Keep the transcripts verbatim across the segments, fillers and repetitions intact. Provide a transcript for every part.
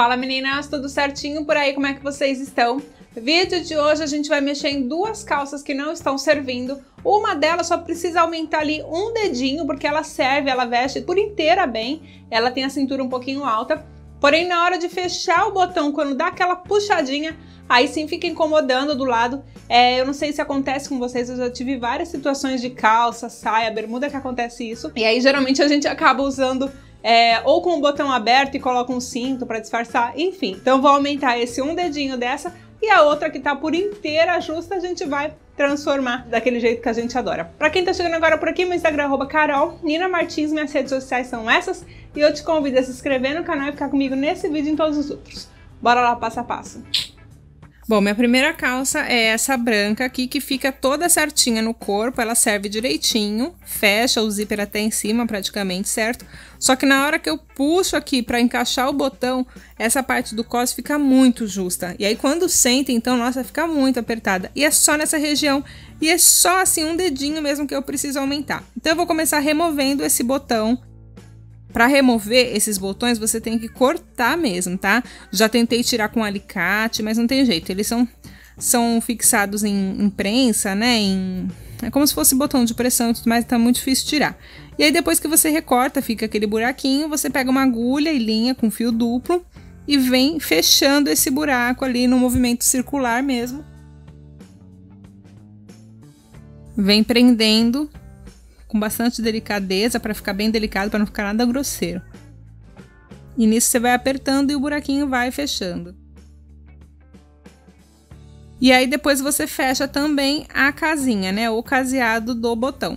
Fala meninas, tudo certinho por aí? Como é que vocês estão? Vídeo de hoje a gente vai mexer em duas calças que não estão servindo. Uma delas só precisa aumentar ali um dedinho, porque ela serve, ela veste por inteira bem. Ela tem a cintura um pouquinho alta, porém na hora de fechar o botão, quando dá aquela puxadinha, aí sim fica incomodando do lado. É, eu não sei se acontece com vocês, eu já tive várias situações de calça, saia, bermuda que acontece isso. E aí geralmente a gente acaba usando é, ou com o botão aberto e coloca um cinto para disfarçar, enfim. Então vou aumentar esse um dedinho dessa e a outra que tá por inteira justa a gente vai transformar daquele jeito que a gente adora. Pra quem tá chegando agora por aqui, meu Instagram é arroba Carol, Nina Martins, minhas redes sociais são essas e eu te convido a se inscrever no canal e ficar comigo nesse vídeo e em todos os outros. Bora lá passo a passo. Bom, minha primeira calça é essa branca aqui, que fica toda certinha no corpo, ela serve direitinho, fecha o zíper até em cima praticamente, certo? Só que na hora que eu puxo aqui para encaixar o botão, essa parte do cos fica muito justa. E aí quando senta, então, nossa, fica muito apertada. E é só nessa região, e é só assim um dedinho mesmo que eu preciso aumentar. Então eu vou começar removendo esse botão. Para remover esses botões, você tem que cortar mesmo, tá? Já tentei tirar com um alicate, mas não tem jeito. Eles são, são fixados em, em prensa, né? Em, é como se fosse botão de pressão e tudo mais, tá muito difícil tirar. E aí, depois que você recorta, fica aquele buraquinho, você pega uma agulha e linha com fio duplo e vem fechando esse buraco ali no movimento circular mesmo. Vem prendendo com bastante delicadeza, para ficar bem delicado, para não ficar nada grosseiro. E nisso você vai apertando e o buraquinho vai fechando. E aí depois você fecha também a casinha, né, o caseado do botão.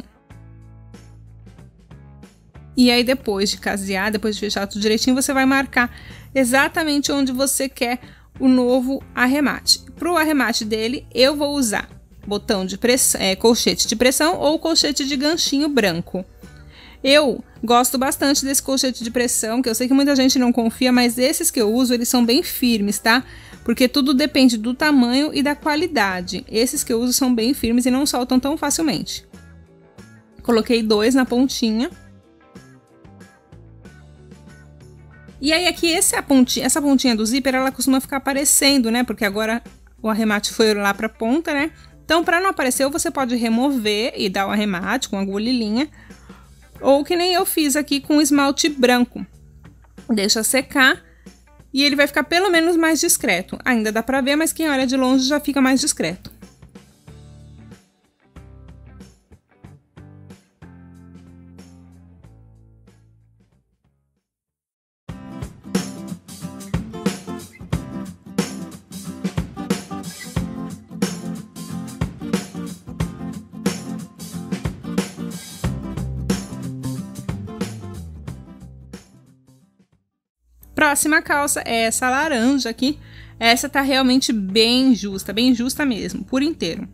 E aí depois de casear, depois de fechar tudo direitinho, você vai marcar exatamente onde você quer o novo arremate. Para o arremate dele, eu vou usar botão de pressão, é, colchete de pressão ou colchete de ganchinho branco. Eu gosto bastante desse colchete de pressão, que eu sei que muita gente não confia, mas esses que eu uso, eles são bem firmes, tá? Porque tudo depende do tamanho e da qualidade. Esses que eu uso são bem firmes e não soltam tão facilmente. Coloquei dois na pontinha. E aí aqui esse, a pontinha, essa pontinha do zíper, ela costuma ficar aparecendo, né? Porque agora o arremate foi lá pra ponta, né? Então, para não aparecer, você pode remover e dar um arremate com agulha e linha, ou que nem eu fiz aqui com esmalte branco. Deixa secar e ele vai ficar pelo menos mais discreto. Ainda dá para ver, mas quem olha de longe já fica mais discreto. Próxima calça é essa laranja aqui, essa tá realmente bem justa, bem justa mesmo, por inteiro.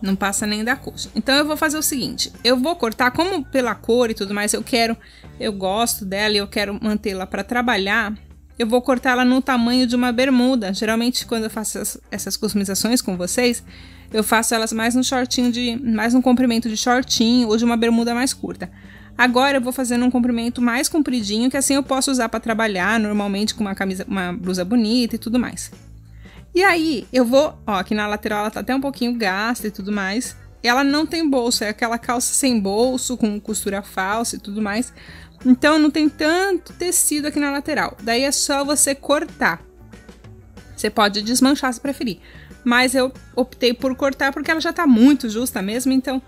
Não passa nem da coxa. Então eu vou fazer o seguinte, eu vou cortar, como pela cor e tudo mais, eu quero, eu gosto dela e eu quero mantê-la para trabalhar, eu vou cortar ela no tamanho de uma bermuda. Geralmente quando eu faço essas customizações com vocês, eu faço elas mais no shortinho, de, mais no comprimento de shortinho ou de uma bermuda mais curta. Agora eu vou fazendo um comprimento mais compridinho, que assim eu posso usar para trabalhar normalmente com uma camisa, uma blusa bonita e tudo mais. E aí eu vou, ó, aqui na lateral ela tá até um pouquinho gasta e tudo mais. Ela não tem bolso, é aquela calça sem bolso, com costura falsa e tudo mais. Então não tem tanto tecido aqui na lateral. Daí é só você cortar. Você pode desmanchar se preferir. Mas eu optei por cortar porque ela já tá muito justa mesmo, então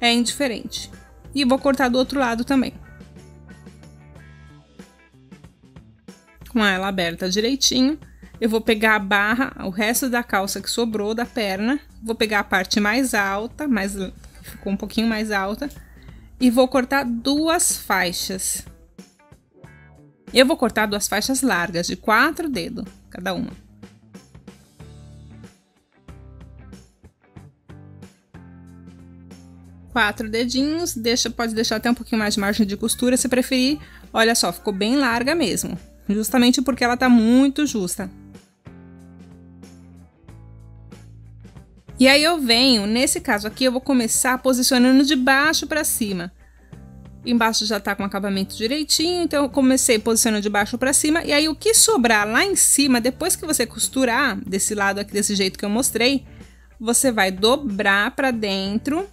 é indiferente. E vou cortar do outro lado também. Com ela aberta direitinho, eu vou pegar a barra, o resto da calça que sobrou da perna, vou pegar a parte mais alta, mais, ficou um pouquinho mais alta, e vou cortar duas faixas. Eu vou cortar duas faixas largas, de quatro dedos cada uma. Quatro dedinhos, deixa, pode deixar até um pouquinho mais de margem de costura se preferir. Olha só, ficou bem larga mesmo, justamente porque ela tá muito justa. E aí eu venho, nesse caso aqui, eu vou começar posicionando de baixo pra cima. Embaixo já tá com acabamento direitinho, então eu comecei posicionando de baixo pra cima. E aí o que sobrar lá em cima, depois que você costurar desse lado aqui, desse jeito que eu mostrei, você vai dobrar pra dentro.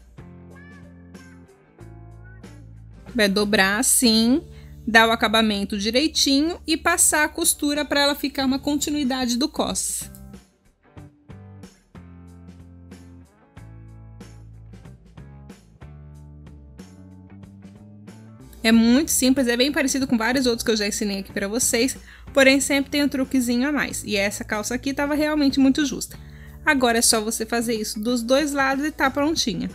Vai dobrar assim, dar o acabamento direitinho e passar a costura pra ela ficar uma continuidade do cos. É muito simples, é bem parecido com vários outros que eu já ensinei aqui pra vocês, porém sempre tem um truquezinho a mais. E essa calça aqui tava realmente muito justa. Agora é só você fazer isso dos dois lados e tá prontinha.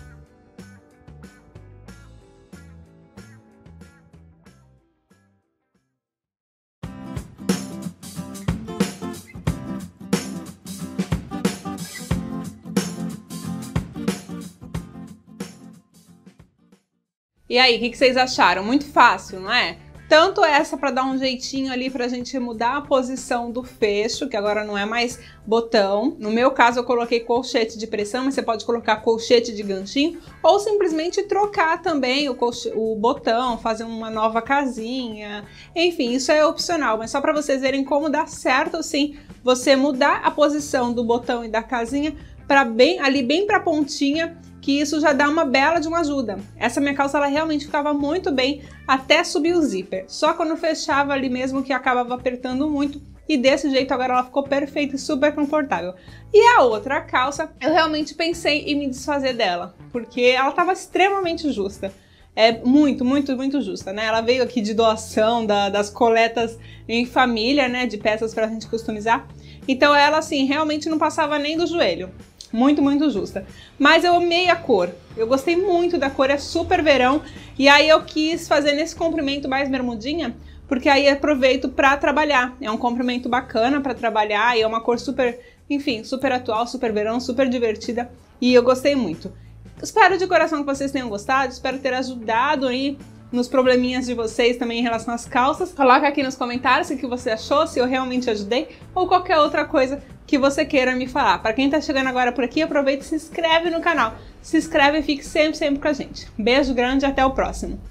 E aí, o que, que vocês acharam? Muito fácil, não é? Tanto essa para dar um jeitinho ali pra gente mudar a posição do fecho, que agora não é mais botão. No meu caso, eu coloquei colchete de pressão, mas você pode colocar colchete de ganchinho, ou simplesmente trocar também o, o botão, fazer uma nova casinha. Enfim, isso é opcional, mas só para vocês verem como dá certo, sim, você mudar a posição do botão e da casinha para bem ali, bem pra pontinha, que isso já dá uma bela de uma ajuda. Essa minha calça, ela realmente ficava muito bem até subir o zíper. Só quando fechava ali mesmo que acabava apertando muito. E desse jeito agora ela ficou perfeita e super confortável. E a outra calça, eu realmente pensei em me desfazer dela, porque ela estava extremamente justa. É muito, muito, muito justa, né? Ela veio aqui de doação, da, das coletas em família, né? De peças pra gente customizar. Então ela, assim, realmente não passava nem do joelho. Muito, muito justa. Mas eu amei a cor. Eu gostei muito da cor, é super verão. E aí eu quis fazer nesse comprimento mais bermudinha, porque aí aproveito pra trabalhar. É um comprimento bacana pra trabalhar e é uma cor super, enfim, super atual, super verão, super divertida. E eu gostei muito. Espero de coração que vocês tenham gostado, espero ter ajudado aí nos probleminhas de vocês também em relação às calças. Coloca aqui nos comentários o que você achou, se eu realmente ajudei, ou qualquer outra coisa que você queira me falar. Para quem tá chegando agora por aqui, aproveita e se inscreve no canal. Se inscreve e fique sempre, sempre com a gente. Beijo grande e até o próximo.